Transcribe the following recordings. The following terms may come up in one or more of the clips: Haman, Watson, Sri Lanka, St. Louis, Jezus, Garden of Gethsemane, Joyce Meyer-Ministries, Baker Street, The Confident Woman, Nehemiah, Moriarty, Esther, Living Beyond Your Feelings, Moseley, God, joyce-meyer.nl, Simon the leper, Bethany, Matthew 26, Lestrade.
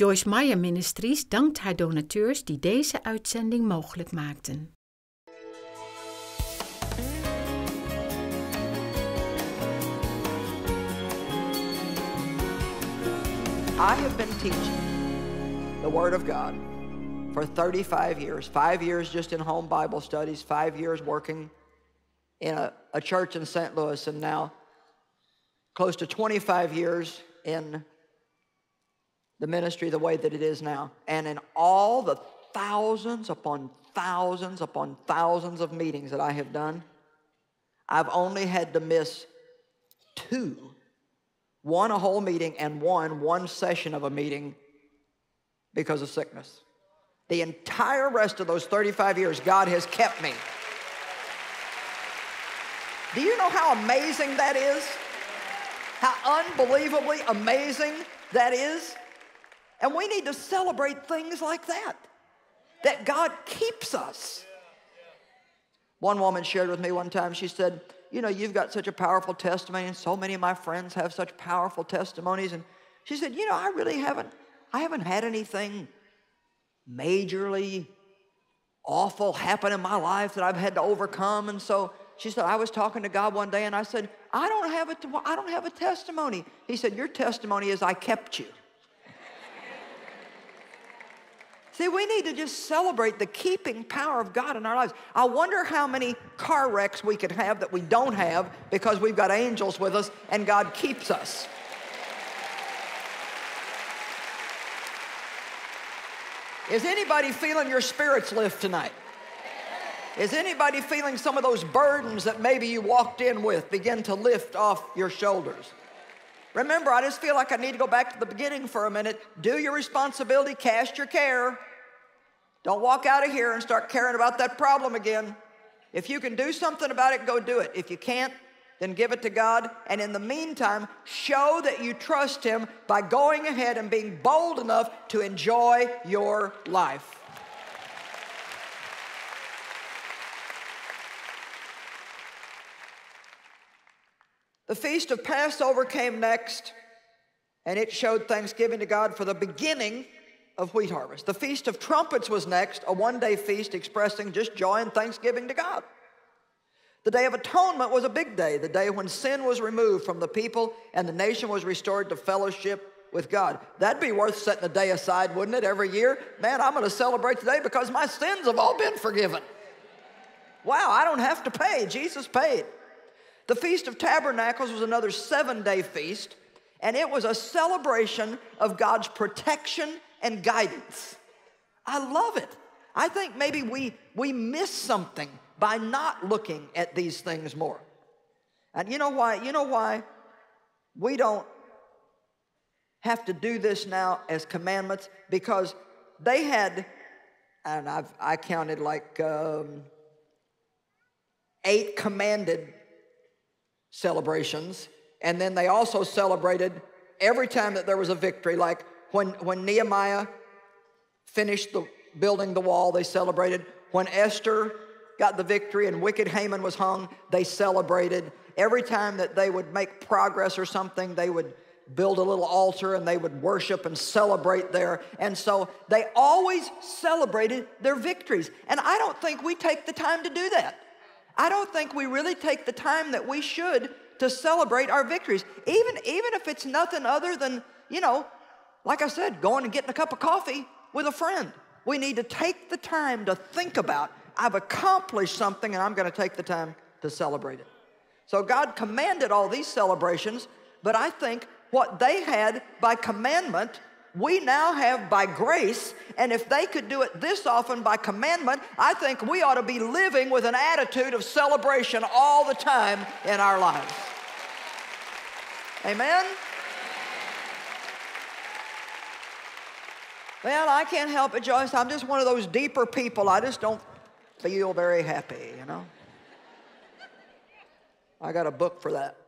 Joyce Meyer-Ministries dankt haar donateurs die deze uitzending mogelijk maakten. I have been teaching the Word of God for 35 years. 5 years just in home Bible studies, 5 years working in a church in St. Louis, and now close to 25 years in the ministry the way that it is now. And in all the thousands upon thousands upon thousands of meetings that I have done, I've only had to miss two. One a whole meeting and one session of a meeting because of sickness. The entire rest of those 35 years, God has kept me. Do you know how amazing that is? How unbelievably amazing that is? And we need to celebrate things like that, that God keeps us. One woman shared with me one time, she said, you know, you've got such a powerful testimony, and so many of my friends have such powerful testimonies. And she said, you know, I really haven't had anything majorly awful happen in my life that I've had to overcome. And so she said, I was talking to God one day, and I said, I don't have a testimony. He said, your testimony is I kept you. See, we need to just celebrate the keeping power of God in our lives. I wonder how many car wrecks we could have that we don't have because we've got angels with us and God keeps us. Is anybody feeling your spirits lift tonight? Is anybody feeling some of those burdens that maybe you walked in with begin to lift off your shoulders? Remember, I just feel like I need to go back to the beginning for a minute. Do your responsibility, cast your care. Don't walk out of here and start caring about that problem again. If you can do something about it, go do it. If you can't, then give it to God. And in the meantime, show that you trust Him by going ahead and being bold enough to enjoy your life. The Feast of Passover came next, and it showed thanksgiving to God for the beginning of wheat harvest. The Feast of Trumpets was next, a one-day feast expressing just joy and thanksgiving to God. The Day of Atonement was a big day, the day when sin was removed from the people and the nation was restored to fellowship with God. That'd be worth setting a day aside, wouldn't it, every year? Man, I'm going to celebrate today because my sins have all been forgiven. Wow, I don't have to pay. Jesus paid. The Feast of Tabernacles was another 7-day feast, and it was a celebration of God's protection and guidance. I love it. I think maybe we miss something by not looking at these things more. And you know why? You know why we don't have to do this now as commandments? Because they had, and I counted like 8 commanded celebrations, and then they also celebrated every time that there was a victory. Like when Nehemiah finished building the wall, they celebrated. When Esther got the victory and wicked Haman was hung, they celebrated. Every time that they would make progress or something, they would build a little altar and they would worship and celebrate there. And so they always celebrated their victories. And I don't think we take the time to do that. I don't think we really take the time that we should to celebrate our victories, even if it's nothing other than, you know, like I said, going and getting a cup of coffee with a friend. We need to take the time to think about, I've accomplished something and I'm going to take the time to celebrate it. So God commanded all these celebrations, but I think what they had by commandment we now have by grace, and if they could do it this often by commandment, I think we ought to be living with an attitude of celebration all the time in our lives. Amen? Well, I can't help it, Joyce. I'm just one of those deeper people. I just don't feel very happy, you know? I got a book for that.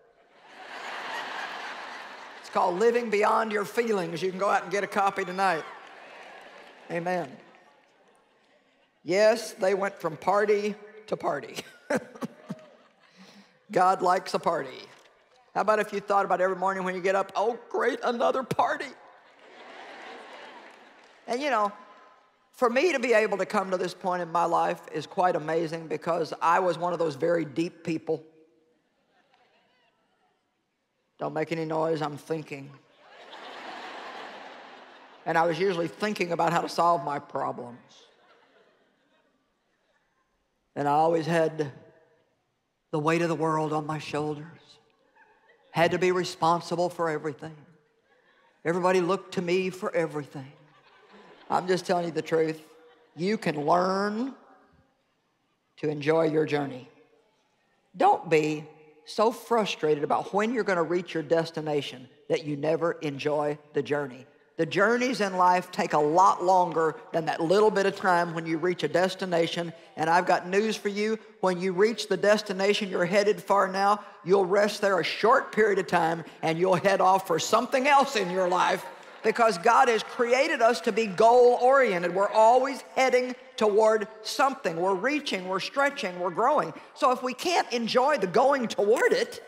It's called Living Beyond Your Feelings. You can go out and get a copy tonight. Amen. Yes, they went from party to party. God likes a party. How about if you thought about every morning when you get up, oh, great, another party. And you know, for me to be able to come to this point in my life is quite amazing, because I was one of those very deep people. Don't make any noise, I'm thinking. And I was usually thinking about how to solve my problems. And I always had the weight of the world on my shoulders. Had to be responsible for everything. Everybody looked to me for everything. I'm just telling you the truth. You can learn to enjoy your journey. Don't be so frustrated about when you're going to reach your destination that you never enjoy the journey. The journeys in life take a lot longer than that little bit of time when you reach a destination. And I've got news for you. When you reach the destination you're headed for now, you'll rest there a short period of time and you'll head off for something else in your life, because God has created us to be goal-oriented. We're always heading toward something. We're reaching, we're stretching, we're growing. So if we can't enjoy the going toward it,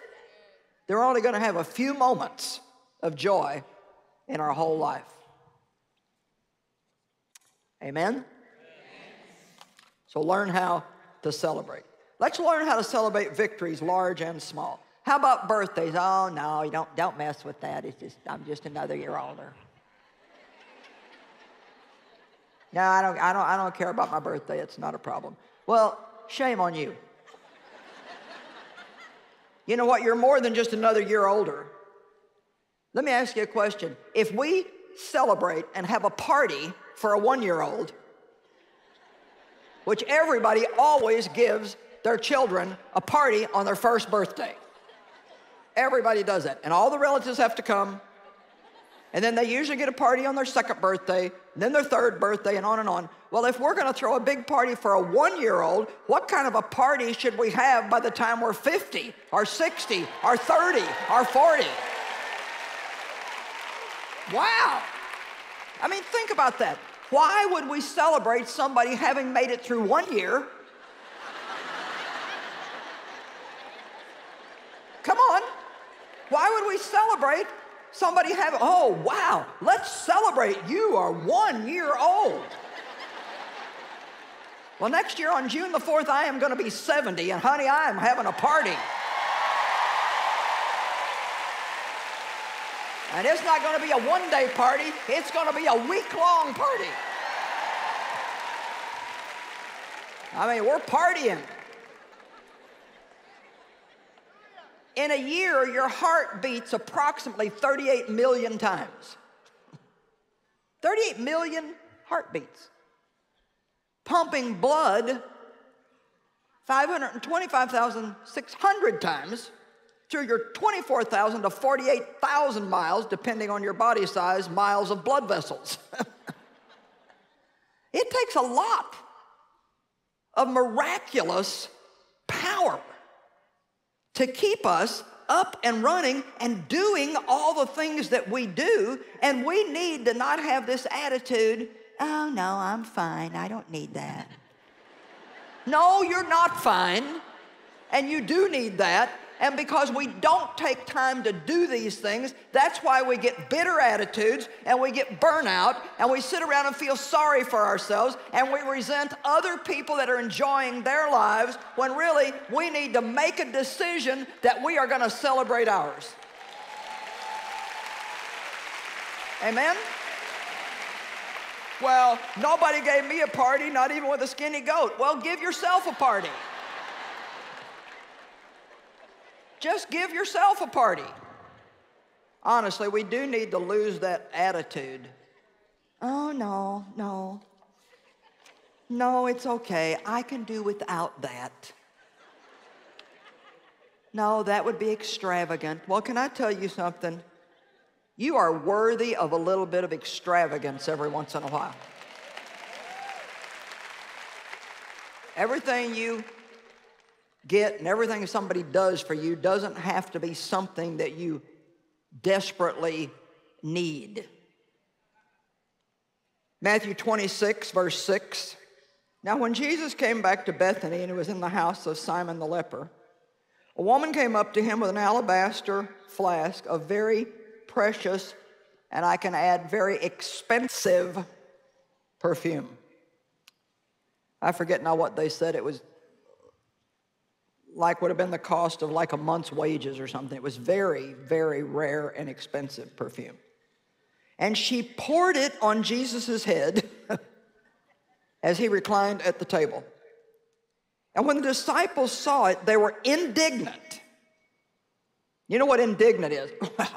they're only going to have a few moments of joy in our whole life. Amen? So learn how to celebrate. Let's learn how to celebrate victories, large and small. How about birthdays? Oh, no, you don't mess with that. It's just, I'm just another year older. No, I don't care about my birthday. It's not a problem. Well, shame on you. You know what? You're more than just another year older. Let me ask you a question. If we celebrate and have a party for a one-year-old, which everybody always gives their children a party on their first birthday. Everybody does that, and all the relatives have to come, and then they usually get a party on their second birthday, and then their third birthday, and on and on. Well, if we're going to throw a big party for a one-year-old, what kind of a party should we have by the time we're 50 or 60 or 30 or 40? Wow. I mean, think about that. Why would we celebrate somebody having made it through one year? Come on. Why would we celebrate somebody having, oh, wow, let's celebrate you are 1 year old. Well, next year on June the 4th, I am going to be 70, and honey, I am having a party. And it's not going to be a one-day party. It's going to be a week-long party. I mean, we're partying. In a year, your heart beats approximately 38 million times. 38 million heartbeats. Pumping blood 525,600 times through your 24,000 to 48,000 miles, depending on your body size, miles of blood vessels. It takes a lot of miraculous power to keep us up and running and doing all the things that we do. And we need to not have this attitude, oh, no, I'm fine. I don't need that. No, you're not fine, and you do need that. And because we don't take time to do these things, that's why we get bitter attitudes, and we get burnout, and we sit around and feel sorry for ourselves, and we resent other people that are enjoying their lives, when really we need to make a decision that we are going to celebrate ours. Amen? Well, nobody gave me a party, not even with a skinny goat. Well, give yourself a party. Just give yourself a party. Honestly, we do need to lose that attitude. Oh, no, no. No, it's okay. I can do without that. No, that would be extravagant. Well, can I tell you something? You are worthy of a little bit of extravagance every once in a while. Everything you get and everything somebody does for you doesn't have to be something that you desperately need. Matthew 26, verse 6. Now when Jesus came back to Bethany and he was in the house of Simon the leper, a woman came up to him with an alabaster flask of very precious, and I can add very expensive perfume. I forget now what they said. It was like would have been the cost of like a month's wages or something. It was very, very rare and expensive perfume. And she poured it on Jesus' head as he reclined at the table. And when the disciples saw it, they were indignant. You know what indignant is? Wow.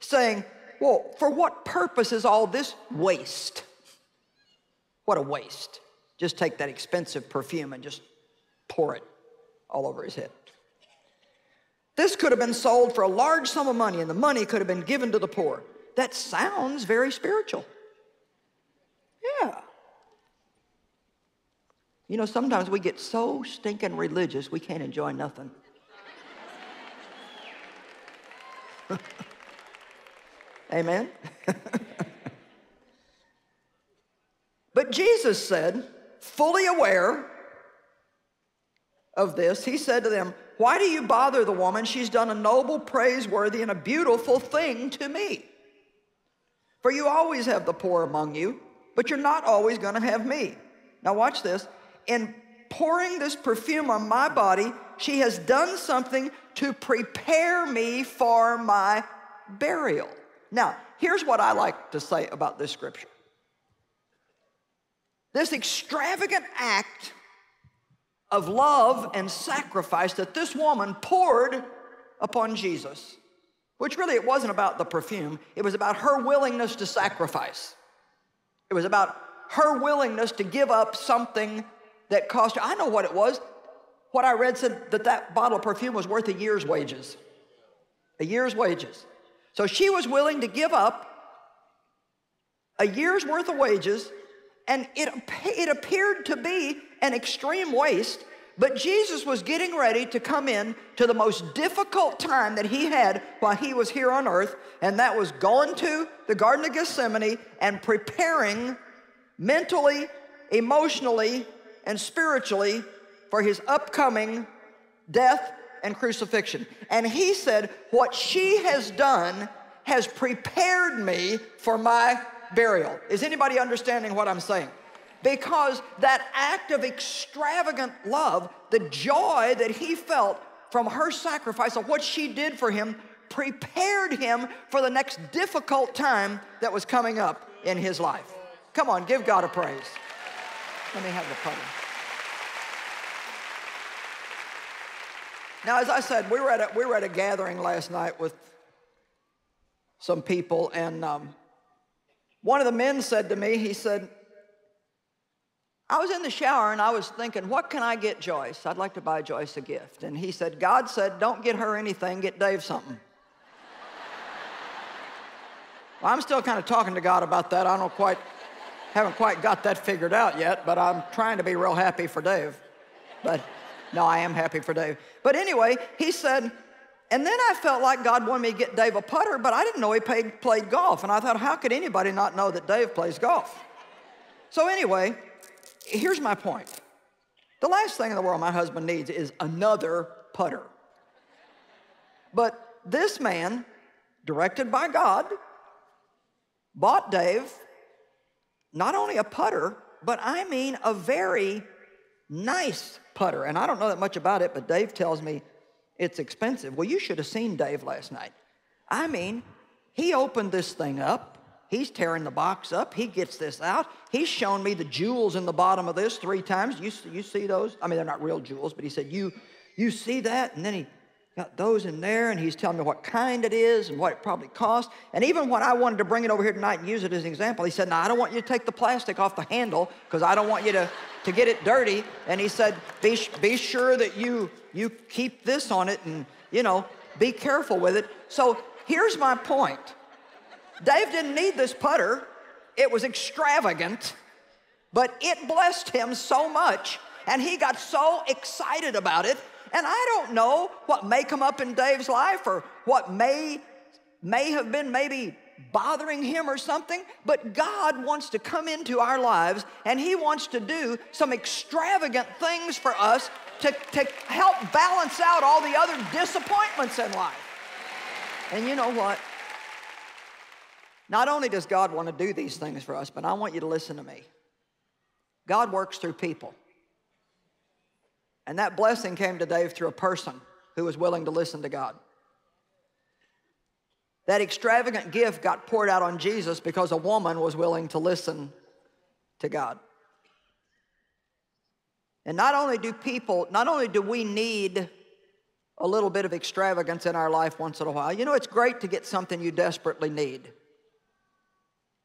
Saying, well, for what purpose is all this waste? What a waste. Just take that expensive perfume and just pour it all over his head. This could have been sold for a large sum of money, and the money could have been given to the poor. That sounds very spiritual. Yeah. You know, sometimes we get so stinking religious, we can't enjoy nothing. Amen? But Jesus said, fully aware of this, he said to them, why do you bother the woman? She's done a noble, praiseworthy, and a beautiful thing to me. For you always have the poor among you, but you're not always going to have me. Now watch this. In pouring this perfume on my body, she has done something to prepare me for my burial. Now, here's what I like to say about this scripture. This extravagant act of love and sacrifice that this woman poured upon Jesus, which really it wasn't about the perfume, it was about her willingness to sacrifice. It was about her willingness to give up something that cost her. I know what it was. What I read said that that bottle of perfume was worth a year's wages. A year's wages. So she was willing to give up a year's worth of wages, and it appeared to be an extreme waste, but Jesus was getting ready to come in to the most difficult time that he had while he was here on earth, and that was going to the Garden of Gethsemane and preparing mentally, emotionally, and spiritually for his upcoming death and crucifixion. And he said, what she has done has prepared me for my burial. Is anybody understanding what I'm saying? Because that act of extravagant love, the joy that he felt from her sacrifice of what she did for him, prepared him for the next difficult time that was coming up in his life. Come on, give God a praise. Let me have the pudding. Now, as I said, we were at a gathering last night with some people, and one of the men said to me, he said, I was in the shower and I was thinking, what can I get Joyce? I'd like to buy Joyce a gift. And he said, God said, don't get her anything, get Dave something. Well, I'm still kind of talking to God about that. I don't quite, haven't quite got that figured out yet, but I'm trying to be real happy for Dave. But no, I am happy for Dave. But anyway, he said, and then I felt like God wanted me to get Dave a putter, but I didn't know he played golf. And I thought, how could anybody not know that Dave plays golf? So anyway, here's my point. The last thing in the world my husband needs is another putter. But this man, directed by God, bought Dave not only a putter, but I mean a very nice putter. And I don't know that much about it, but Dave tells me it's expensive. Well, you should have seen Dave last night. I mean, he opened this thing up. He's tearing the box up. He gets this out. He's shown me the jewels in the bottom of this 3 times. You see those? I mean, they're not real jewels, but he said, you see that? And then he got those in there, and he's telling me what kind it is and what it probably cost. And even when I wanted to bring it over here tonight and use it as an example, he said, no, I don't want you to take the plastic off the handle because I don't want you to get it dirty. And he said, be sure that you keep this on it and, you know, be careful with it. So here's my point. Dave didn't need this putter. It was extravagant, but it blessed him so much, and he got so excited about it. And I don't know what may come up in Dave's life or what may have been maybe bothering him or something, but God wants to come into our lives, and he wants to do some extravagant things for us to help balance out all the other disappointments in life. And you know what? Not only does God want to do these things for us, but I want you to listen to me. God works through people. And that blessing came to Dave through a person who was willing to listen to God. That extravagant gift got poured out on Jesus because a woman was willing to listen to God. And not only do we need a little bit of extravagance in our life once in a while. You know, it's great to get something you desperately need.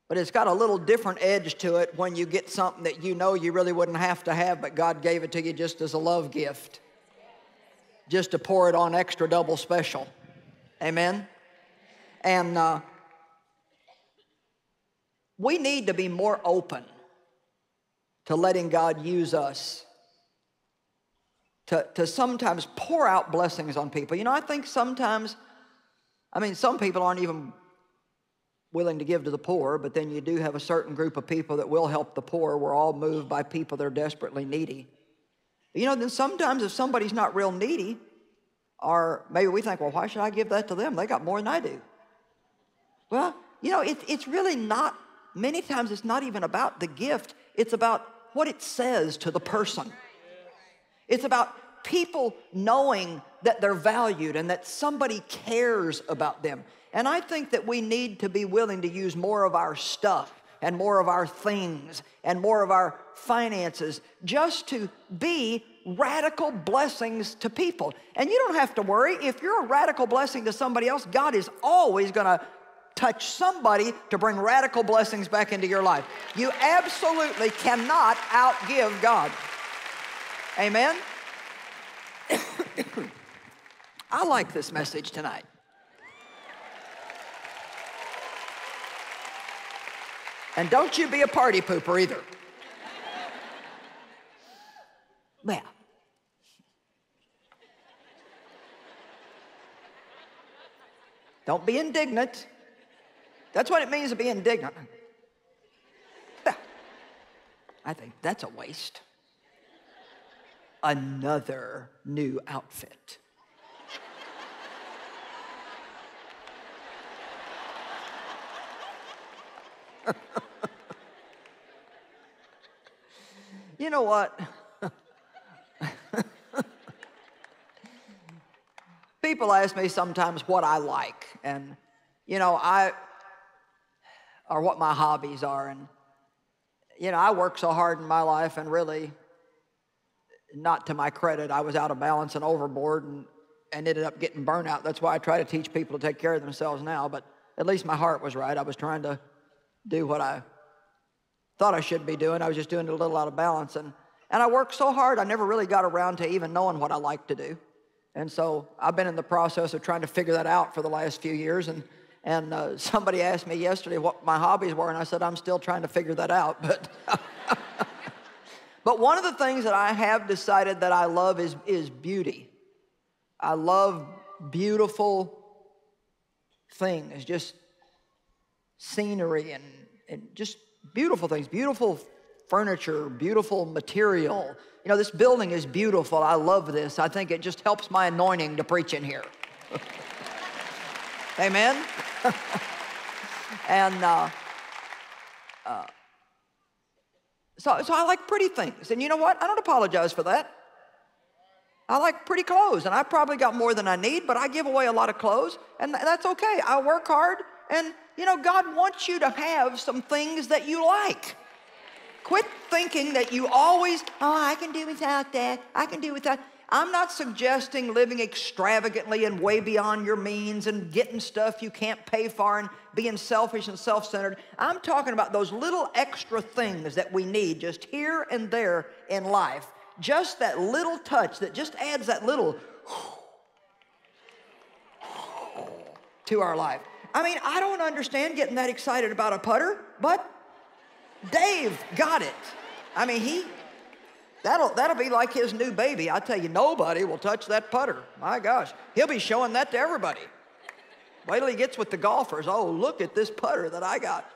But it's got a little different edge to it when you get something that you know you really wouldn't have to have, but God gave it to you just as a love gift, just to pour it on extra double special. Amen? And we need to be more open to letting God use us to sometimes pour out blessings on people. You know, I think sometimes, I mean, some people aren't even willing to give to the poor, but then you do have a certain group of people that will help the poor. We're all moved by people that are desperately needy. You know, then sometimes if somebody's not real needy, or maybe we think, well, why should I give that to them? They got more than I do. Well, you know, it's really not, many times it's not even about the gift. It's about what it says to the person. It's about people knowing that they're valued and that somebody cares about them. And I think that we need to be willing to use more of our stuff and more of our things and more of our finances just to be radical blessings to people. And you don't have to worry. If you're a radical blessing to somebody else, God is always going to touch somebody to bring radical blessings back into your life. You absolutely cannot outgive God. Amen? I like this message tonight. And don't you be a party pooper either. Well. Don't be indignant. That's what it means to be indignant. I think that's a waste. Another new outfit. You know what? People ask me sometimes what I like, and you know, or what my hobbies are, and you know, I work so hard in my life, and really, not to my credit, I was out of balance and overboard, and ended up getting burnout. That's why I try to teach people to take care of themselves now. But at least my heart was right. I was trying to do what I thought I should be doing. I was just doing it a little out of balance. And I worked so hard, I never really got around to even knowing what I like to do. And so I've been in the process of trying to figure that out for the last few years. And somebody asked me yesterday what my hobbies were, and I said, I'm still trying to figure that out. But, but one of the things that I have decided that I love is beauty. I love beautiful things, just scenery and just beautiful things, beautiful furniture, beautiful material. You know, this building is beautiful. I love this. I think it just helps my anointing to preach in here. Amen? So I like pretty things. And you know what? I don't apologize for that. I like pretty clothes, and I probably got more than I need, but I give away a lot of clothes, and that's okay. I work hard, and you know, God wants you to have some things that you like. Quit thinking that you always, oh, I can do without that, I can do without. I'm not suggesting living extravagantly and way beyond your means and getting stuff you can't pay for and being selfish and self-centered. I'm talking about those little extra things that we need just here and there in life. Just that little touch that just adds that little to our life. I mean, I don't understand getting that excited about a putter, but Dave got it. I mean, that'll be like his new baby. I tell you, nobody will touch that putter. My gosh, he'll be showing that to everybody. Wait till he gets with the golfers. Oh, look at this putter that I got.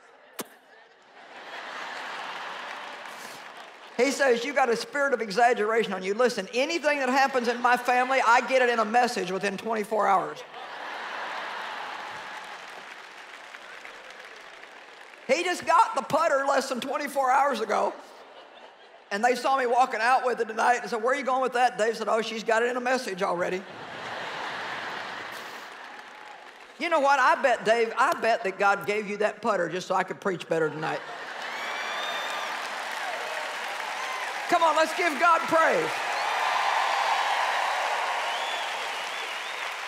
He says, you got a spirit of exaggeration on you. Listen, anything that happens in my family, I get it in a message within 24 hours. He just got the putter less than 24 hours ago. And they saw me walking out with it tonight and said, where are you going with that? Dave said, oh, she's got it in a message already. You know what? I bet, Dave, I bet that God gave you that putter just so I could preach better tonight. Come on, let's give God praise.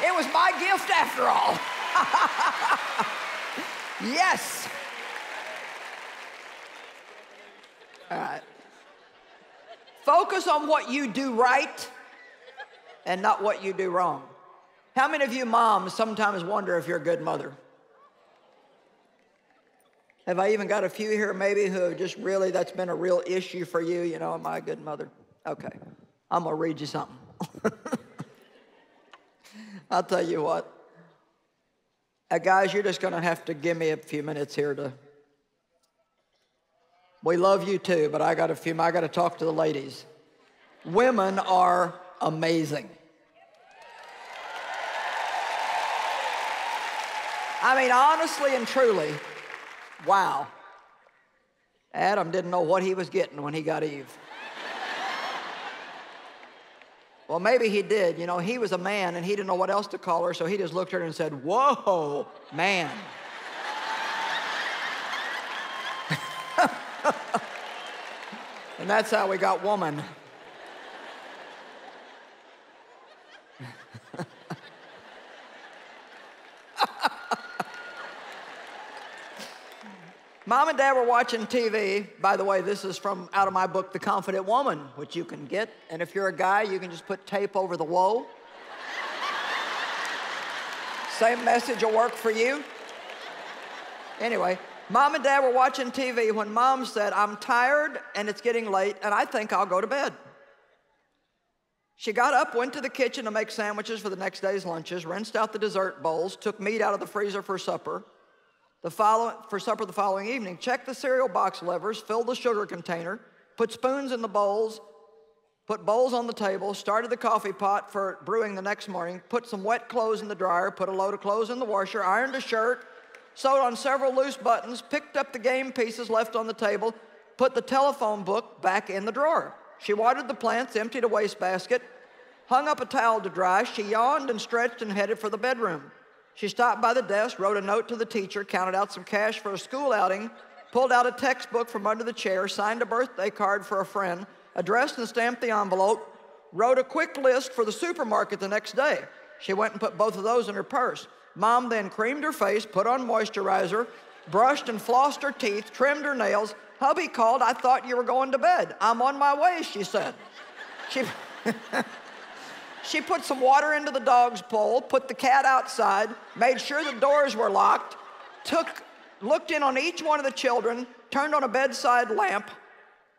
It was my gift after all. Yes. All right. Focus on what you do right and not what you do wrong. How many of you moms sometimes wonder if you're a good mother? Have I even got a few here maybe who have just really, that's been a real issue for you? You know, am I a good mother? Okay, I'm gonna read you something. I'll tell you what. Guys, you're just gonna have to give me a few minutes here to, we love you too, but I gotta talk to the ladies. Women are amazing. I mean, honestly and truly, wow. Adam didn't know what he was getting when he got Eve. Well, maybe he did. You know, he was a man, and he didn't know what else to call her, so he just looked at her and said, whoa, man. And that's how we got woman. Mom and Dad were watching TV. By the way, this is from out of my book, The Confident Woman, which you can get. And if you're a guy, you can just put tape over the woe. Same message will work for you. Anyway, Mom and Dad were watching TV when Mom said, I'm tired and it's getting late and I think I'll go to bed. She got up, went to the kitchen to make sandwiches for the next day's lunches, rinsed out the dessert bowls, took meat out of the freezer for supper. For supper the following evening, checked the cereal box levers, filled the sugar container, put spoons in the bowls, put bowls on the table, started the coffee pot for brewing the next morning, put some wet clothes in the dryer, put a load of clothes in the washer, ironed a shirt, sewed on several loose buttons, picked up the game pieces left on the table, put the telephone book back in the drawer. She watered the plants, emptied a wastebasket, hung up a towel to dry. She yawned and stretched and headed for the bedroom. She stopped by the desk, wrote a note to the teacher, counted out some cash for a school outing, pulled out a textbook from under the chair, signed a birthday card for a friend, addressed and stamped the envelope, wrote a quick list for the supermarket the next day. She went and put both of those in her purse. Mom then creamed her face, put on moisturizer, brushed and flossed her teeth, trimmed her nails. Hubby called, I thought you were going to bed. I'm on my way, she said. She put some water into the dog's bowl, put the cat outside, made sure the doors were locked, looked in on each one of the children, turned on a bedside lamp,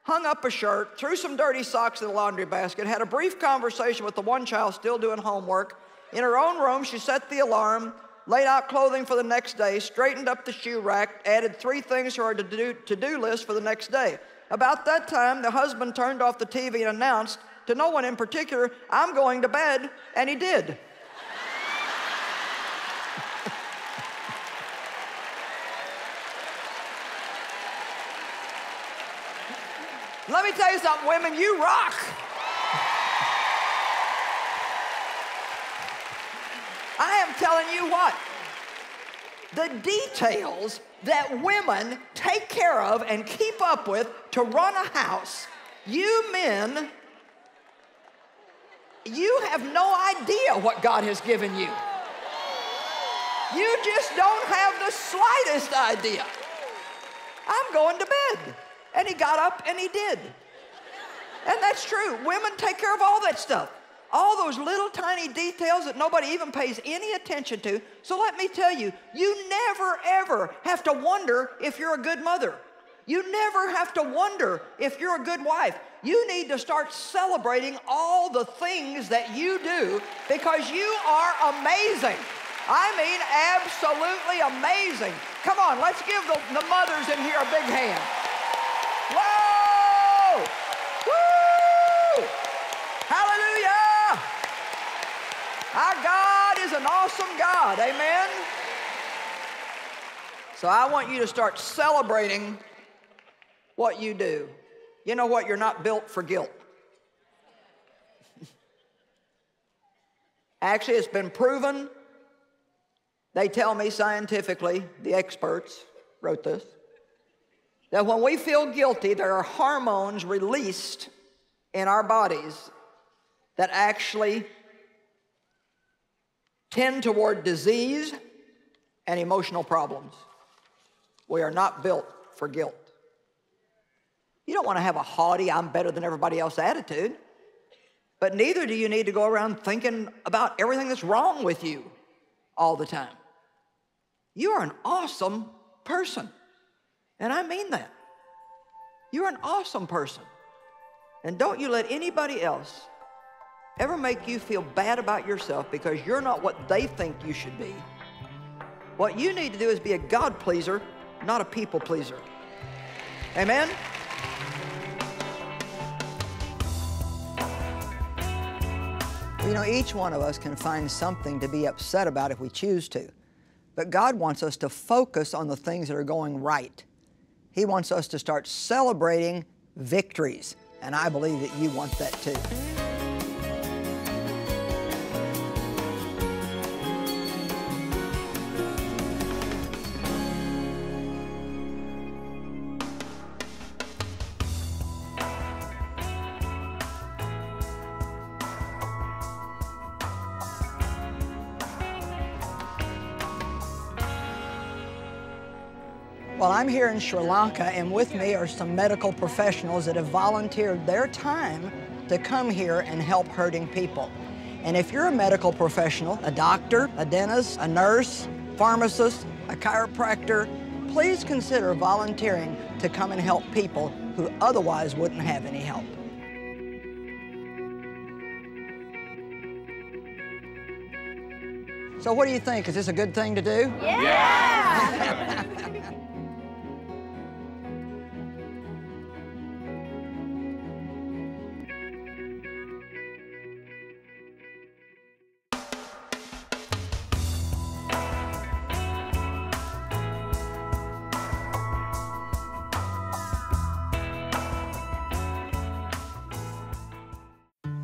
hung up a shirt, threw some dirty socks in the laundry basket, had a brief conversation with the one child still doing homework. In her own room, she set the alarm, laid out clothing for the next day, straightened up the shoe rack, added 3 things to her to-do list for the next day. About that time, the husband turned off the TV and announced, to no one in particular, I'm going to bed, and he did. Let me tell you something, women, you rock. I am telling you what, the details that women take care of and keep up with to run a house, you men, you have no idea what God has given you. You just don't have the slightest idea. I'm going to bed. And he got up and he did. And that's true. Women take care of all that stuff. All those little tiny details that nobody even pays any attention to. So let me tell you, you never ever have to wonder if you're a good mother. You never have to wonder if you're a good wife. You need to start celebrating all the things that you do because you are amazing. I mean, absolutely amazing. Come on, let's give the mothers in here a big hand. Whoa! Woo! Hallelujah! Our God is an awesome God, amen? So I want you to start celebrating what you do. You know what? You're not built for guilt. Actually, it's been proven. They tell me scientifically, the experts wrote this, that when we feel guilty, there are hormones released in our bodies that actually tend toward disease and emotional problems. We are not built for guilt. You don't want to have a haughty, I'm better than everybody else attitude, but neither do you need to go around thinking about everything that's wrong with you all the time. You are an awesome person, and I mean that. You're an awesome person, and don't you let anybody else ever make you feel bad about yourself because you're not what they think you should be. What you need to do is be a God pleaser, not a people pleaser. Amen? You know, each one of us can find something to be upset about if we choose to. But God wants us to focus on the things that are going right. He wants us to start celebrating victories. And I believe that you want that too. Well, I'm here in Sri Lanka, and with me are some medical professionals that have volunteered their time to come here and help hurting people. And if you're a medical professional, a doctor, a dentist, a nurse, pharmacist, a chiropractor, please consider volunteering to come and help people who otherwise wouldn't have any help. So what do you think? Is this a good thing to do? Yeah!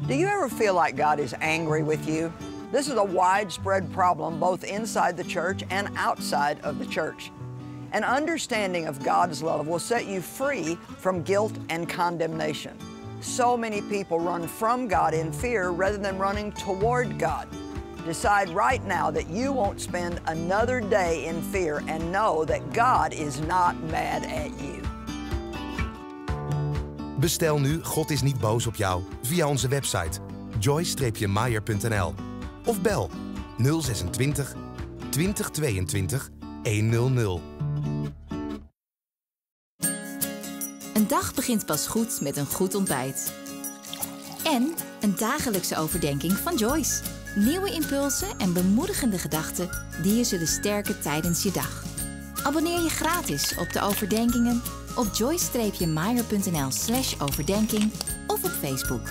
Do you ever feel like God is angry with you? This is a widespread problem both inside the church and outside of the church. An understanding of God's love will set you free from guilt and condemnation. So many people run from God in fear rather than running toward God. Decide right now that you won't spend another day in fear and know that God is not mad at you. Bestel nu God is niet boos op jou via onze website joyce-meyer.nl of bel 026 2022 100. Een dag begint pas goed met een goed ontbijt. En een dagelijkse overdenking van Joyce. Nieuwe impulsen en bemoedigende gedachten die je zullen sterken tijdens je dag. Abonneer je gratis op de overdenkingen op joyce-meyer.nl/overdenking of op Facebook.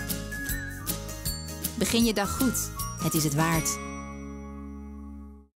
Begin je dag goed. Het is het waard.